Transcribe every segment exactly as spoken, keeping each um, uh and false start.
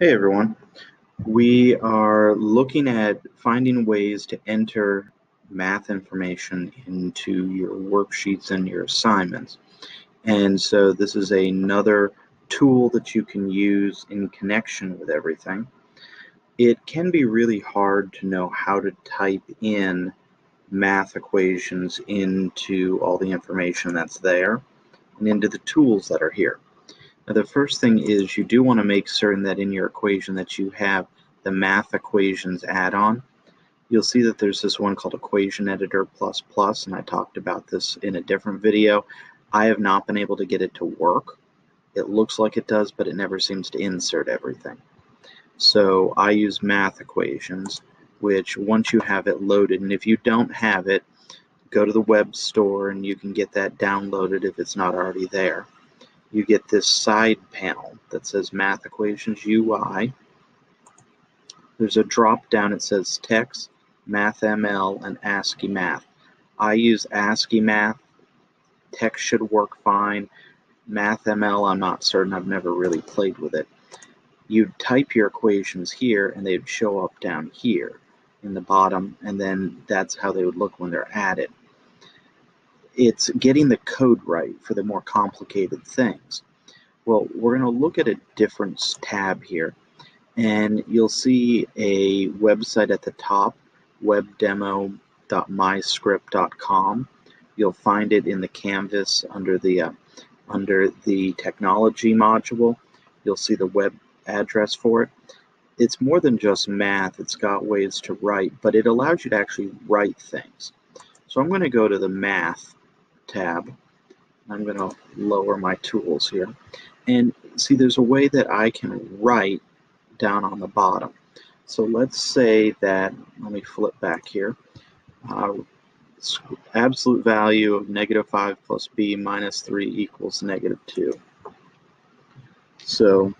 Hey everyone, we are looking at finding ways to enter math information into your worksheets and your assignments. And so this is another tool that you can use in connection with everything. It can be really hard to know how to type in math equations into all the information that's there and into the tools that are here. Now, the first thing is you do want to make certain that in your equation that you have the math equations add-on. You'll see that there's this one called Equation Editor Plus Plus, and I talked about this in a different video. I have not been able to get it to work. It looks like it does, but it never seems to insert everything. So I use math equations, which once you have it loaded, and if you don't have it, go to the web store and you can get that downloaded if it's not already there. You get this side panel that says Math Equations U I. There's a drop down, it says text, MathML, and ASCII Math. I use ASCII Math. Text should work fine. MathML, I'm not certain, I've never really played with it. You'd type your equations here and they'd show up down here in the bottom, and then that's how they would look when they're added. It's getting the code right for the more complicated things. Well, we're going to look at a different tab here, and you'll see a website at the top, web demo dot my script dot com. You'll find it in the Canvas under the uh, under the technology module. You'll see the web address for it. It's more than just math. It's got ways to write, but it allows you to actually write things. So I'm going to go to the math tab. I'm going to lower my tools here. And see, there's a way that I can write down on the bottom. So let's say that, let me flip back here. Uh, absolute value of negative five plus b minus three equals negative two. So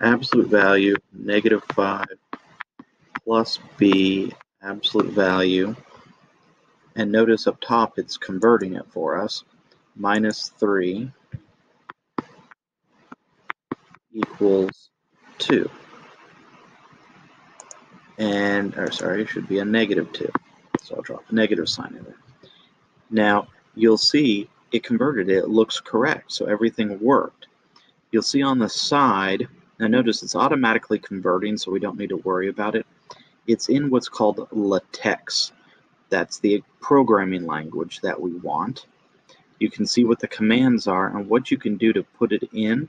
absolute value, negative five plus b, absolute value. And notice up top, it's converting it for us. Minus three equals two. And, or sorry, it should be a negative two. So I'll drop a negative sign in there. Now, you'll see it converted it. It looks correct. So everything worked. You'll see on the side, now notice it's automatically converting, so we don't need to worry about it. It's in what's called LaTeX. That's the programming language that we want. You can see what the commands are and what you can do to put it in.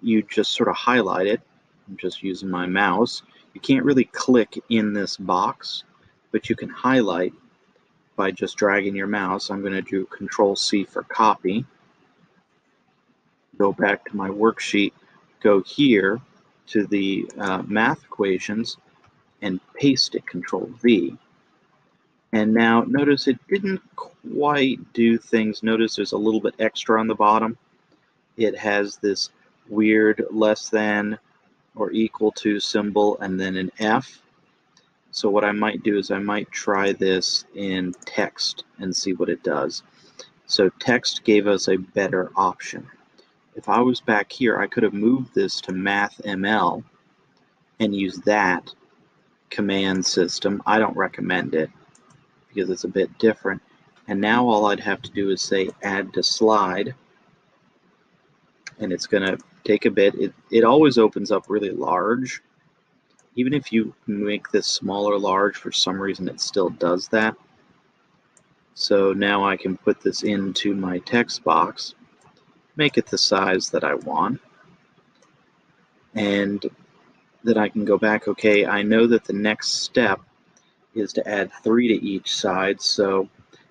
You just sort of highlight it. I'm just using my mouse. You can't really click in this box, but you can highlight by just dragging your mouse. I'm going to do Control C for copy. Go back to my worksheet. Go here to the uh, math equations and paste it, Control V. And now notice it didn't quite do things. Notice there's a little bit extra on the bottom. It has this weird less than or equal to symbol and then an F. So what I might do is I might try this in text and see what it does. So text gave us a better option. If I was back here, I could have moved this to MathML and used that command system. I don't recommend it, because it's a bit different. And now all I'd have to do is say add to slide, and it's gonna take a bit. It, it always opens up really large. Even if you make this smaller large, for some reason it still does that. So now I can put this into my text box, make it the size that I want, and then I can go back. Okay, I know that the next step is to add three to each side. So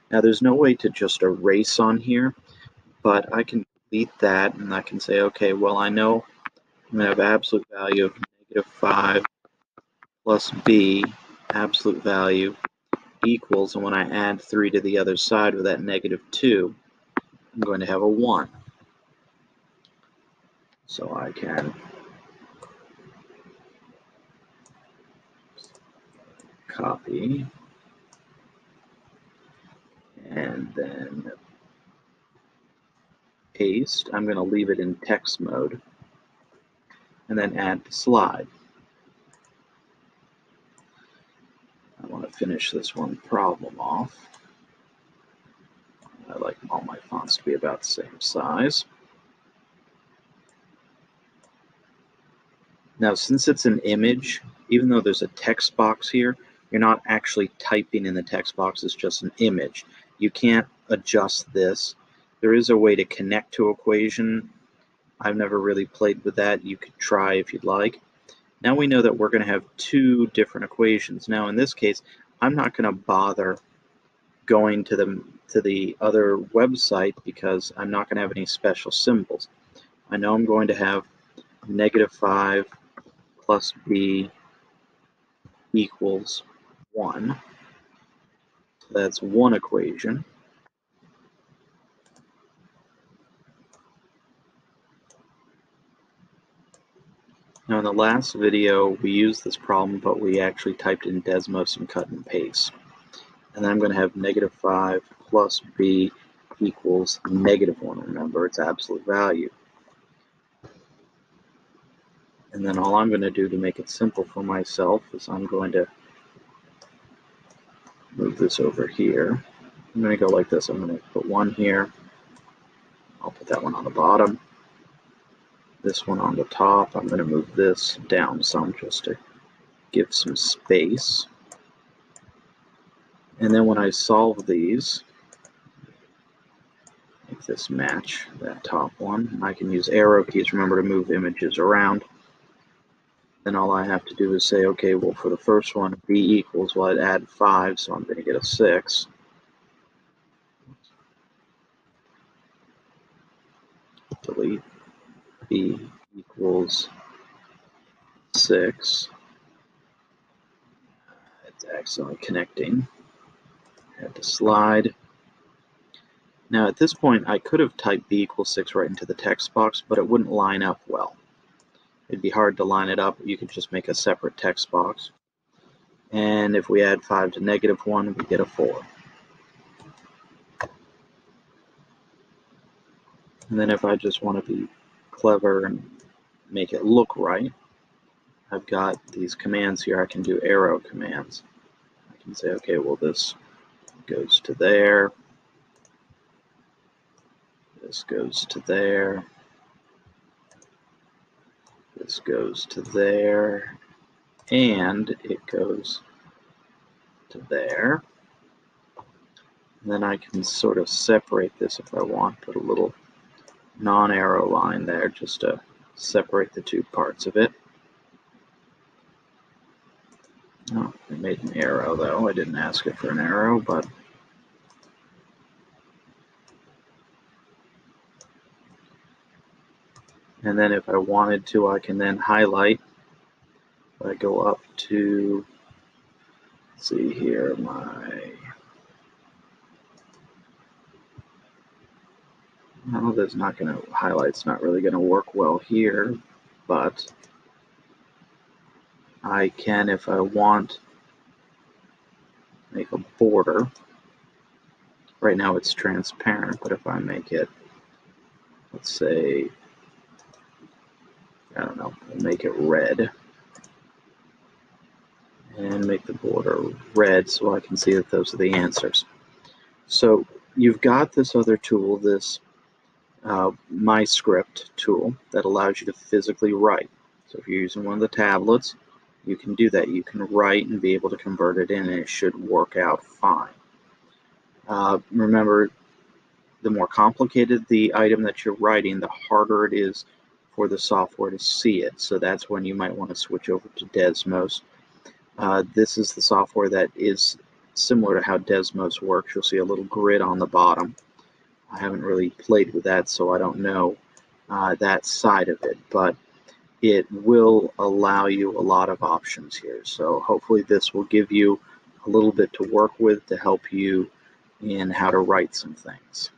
now there's no way to just erase on here, but I can delete that and I can say, okay, well, I know I'm going to have absolute value of negative five plus b, absolute value equals, and when I add three to the other side with that negative two, I'm going to have a one. So I can copy and then paste. I'm going to leave it in text mode. and then add the slide. I want to finish this one problem off. I like all my fonts to be about the same size. Now, since it's an image, even though there's a text box here, you're not actually typing in the text box, it's just an image. You can't adjust this. There is a way to connect to equation. I've never really played with that. You could try if you'd like. Now we know that we're going to have two different equations. Now in this case, I'm not going to bother going to the, to the other website because I'm not going to have any special symbols. I know I'm going to have negative five plus b equals one. So that's one equation. Now in the last video, we used this problem, but we actually typed in Desmos and cut and paste. And then I'm going to have negative five plus b equals negative one. Remember, it's absolute value. And then all I'm going to do to make it simple for myself is I'm going to move this over here. I'm going to go like this. I'm going to put one here. I'll put that one on the bottom. This one on the top. I'm going to move this down some just to give some space. And then when I solve these, make this match that top one. And I can use arrow keys, remember, to move images around. Then all I have to do is say, okay, well, for the first one, b equals, well, I'd add five, so I'm going to get a six. Delete. B equals six. It's accidentally connecting. Had to slide. Now at this point, I could have typed b equals six right into the text box, but it wouldn't line up well. It'd be hard to line it up. You could just make a separate text box. And if we add five to negative one, we get a four. And then if I just want to be clever and make it look right, I've got these commands here. I can do arrow commands. I can say, okay, well, this goes to there, this goes to there, this goes to there, and it goes to there. And then I can sort of separate this if I want, put a little non-arrow line there just to separate the two parts of it. Oh, it made an arrow though. I didn't ask it for an arrow, but and then if I wanted to, I can then highlight. If I go up to, let's see here, my Well, that's not going to, highlight's not really going to work well here, but I can, if I want, make a border. Right now it's transparent, but if I make it, let's say, I don't know, I'll make it red. And make the border red so I can see that those are the answers. So you've got this other tool, this Uh, MyScript tool that allows you to physically write. So if you're using one of the tablets, you can do that. You can write and be able to convert it in, and it should work out fine. Uh, remember, the more complicated the item that you're writing, the harder it is for the software to see it. So that's when you might want to switch over to Desmos. Uh, this is the software that is similar to how Desmos works. You'll see a little grid on the bottom. I haven't really played with that, so I don't know uh, that side of it, but it will allow you a lot of options here. So hopefully this will give you a little bit to work with to help you in how to write some things.